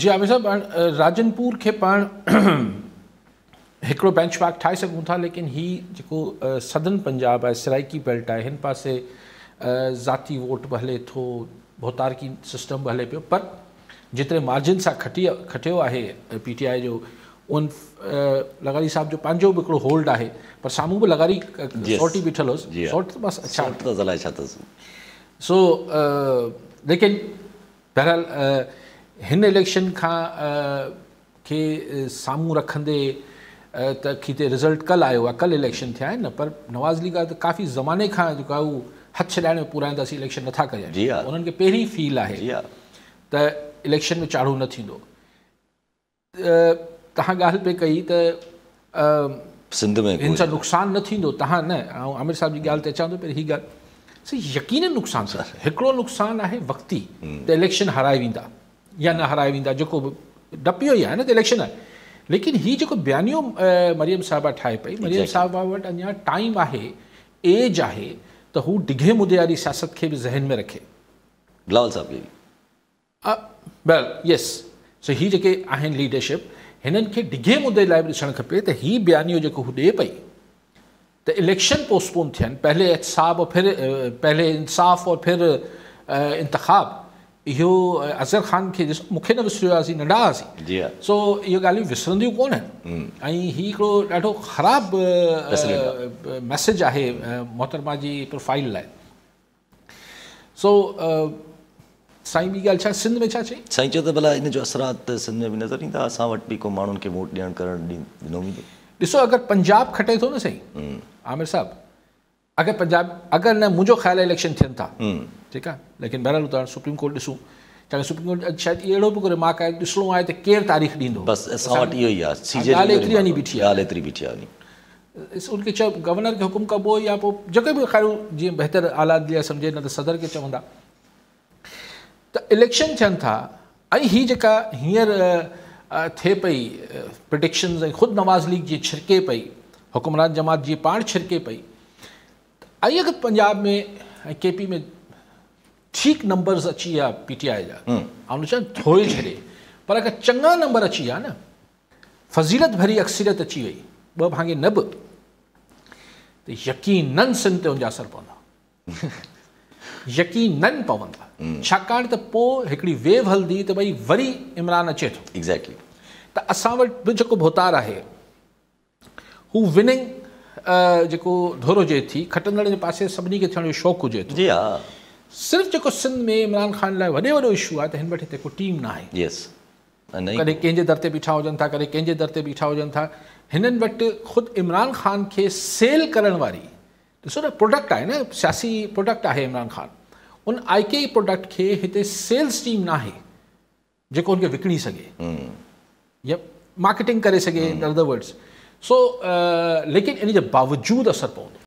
जी आमिर साहब, राजनपुर के पाण हिकिड़ो बेंचमार्क ठाहे सघूं था, लेकिन हीअ जेको सदन पंजाब है, सराइकी बेल्ट है, हिन पासे ज़ाती वोट भी हले तो, भौतारकी सिस्टम भी हले पियो, पर जितने मार्जिन से खटियो है पीटीआई जो उन लगारी साहब जो पंहिंजो बि हिकिड़ो होल्ड है, पर सामूं भी लगारी सोटी बीठल हुअसि, सोट तो बस अच्छा सो लेकिन बहरहाल इन इलेक्शन का के सामूँ रखंदे तीते रिजल्ट कल आयो है, कल इलेक्शन थे न, पर नवाज़ लीग तो काफ़ी ज़माने का जो हथ छाण में पुराइंदी इलेक्शन नथा करें, उन्होंने पैरी फील है त इलेक्शन में चाढ़ू न थींदो। तहां गाल पे कई त सिंध में इनसा नुकसान न थींदो, तहां न आमिर साहब की गाल अचान तो पे ही गाल यकीन नुकसान सो नुकसान है वक्ती त इलेक्शन हराए वींदा या न हराए वींदा, जो डपियो ही है न तो इलेक्शन है, लेकिन ही जो बयानियों मरियम साहबा ठाए पई, मरियम साहबा वट अञा टाइम है, एज है, तो हू डिघे मुद्दे वाली सियासत के भी जहन में रखे। बिलावल साहब वेल यस सो ही जेके आहिनि लीडरशिप हिननि खे डिघे मुद्दे लाइ बि ॾिसणु खपे त ही बयानियो जेको हू ॾे पई त इलेक्शन पोस्टपोन थियनि, पहले एहसाब और फिर पहले इंसाफ़ और फिर इंतखाब, यो अज़र खान के जिस मुख्य न विसरियासी नंढा हुआसीं, सो इहो ॻाल्हियूं विसरंदियूं कोन आहिनि। ऐं हीउ हिकिड़ो ॾाढो ख़राब मैसेज आहे मोहतरमा जी प्रोफाइल लाइ। सो साईं ॿी ॻाल्हि छा, सिंध में छा चई साईं चयो त भला इन जो असरात सिंध में बि नज़र ईंदा, असां वटि बि को माण्हुनि खे वोट ॾियणु करणु ॾिनो वेंदो। ॾिसो अगरि पंजाब खटे थो न साईं आमिर साहब, अगरि पंजाब अगरि न मुंहिंजो ख़्याल आहे इलेक्शन थियनि था, ठीक है, लेकिन बहरहाल तो सुप्रीम कोर्ट ॾिसूं, चाहे सुप्रीम कोर्ट शायद अड़ो भी रिमार्क है, ॾिसणो आहे त केरु तारीख़ ॾींदो, बस असां वटि इहो ई आहे। सीजे एतिरी आनी बीठी आहे, एतिरी बीठी आहे, उनके चयो गवर्नर के हुकुम कबो या पोइ जेके बि खैर जीअं बहितर हालात लिया सम्झे, न त सदर के चवंदा त इलेक्शन थियनि था। ऐं ही जेका हींअर थिए पई प्रिडिक्शन्स, ऐं ख़ुदि नवाज़ लीग जी छिरके पई, हुकुमरान जमात जी पाण छिरके पई, ऐं अगरि पंजाब में ऐं के पी में ठीक नंबर्स अची विया पीटीआई जा, आउं न थोड़े छॾे, पर अगरि चङा नंबर अची विया न, फज़ीलत भरी अक्सरियत अची वई, ॿ भाङे न बि, त यकीनन सिंध ते उनजा असर पवंदा यकीनन पवंदा, छाकाणि त पोइ हिकिड़ी वेव हलंदी त भई वरी इमरान अचे थो। एग्जैक्टली त असां वटि बि जेको भौतार आहे हू विनिंग जेको धुर हुजे थी, खटंदड़ जे पासे सभिनी खे थियण जो शौक़ु हुजे थो। जी हा, सिर्फ़ जो सिंध में इमरान खान लाइ वॾे वॾो इशू आहे त हिन वटि हिते को टीम ना आहे। यस, कॾहिं कंहिंजे दर ते बीठा हुजनि था, कॾहिं कंहिंजे दर ते बीठा हुजनि था, हिननि वटि ख़ुदि इमरान खान खे सेल करण वारी ॾिसो न प्रोडक्ट आहे न, सियासी प्रोडक्ट आहे इमरान खान, उन आई के प्रोडक्ट खे हिते सेल्स टीम ना आहे जेको हुनखे विकिणी सघे या मार्केटिंग करे सघे इन अदर वर्ड्स। सो लेकिन इन जे बावजूदि असरु पवंदो।